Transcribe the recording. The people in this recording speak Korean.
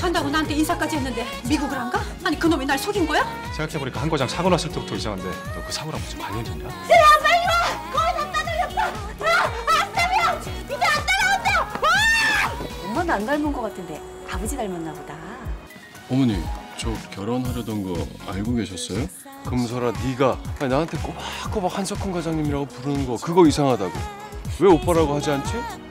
간다고 나한테 인사까지 했는데 미국을 안 가? 아니 그놈이 날 속인 거야? 생각해보니까 한 거장 사고 났을 때부터 이상한데 너 그 사고랑 무슨 관련이 있냐? 슬리아 빨리 와! 거기서 따돌렸어! 안 따면! 이제 안 따라온다! 와! 엄마도 안 닮은 거 같은데 아버지 닮았나 보다. 어머니 저 결혼하려던 거 알고 계셨어요? 금설아 네가 아니, 나한테 꼬박꼬박 한석훈 과장님이라고 부르는 거 그거 이상하다고 왜 오빠라고 하지 않지?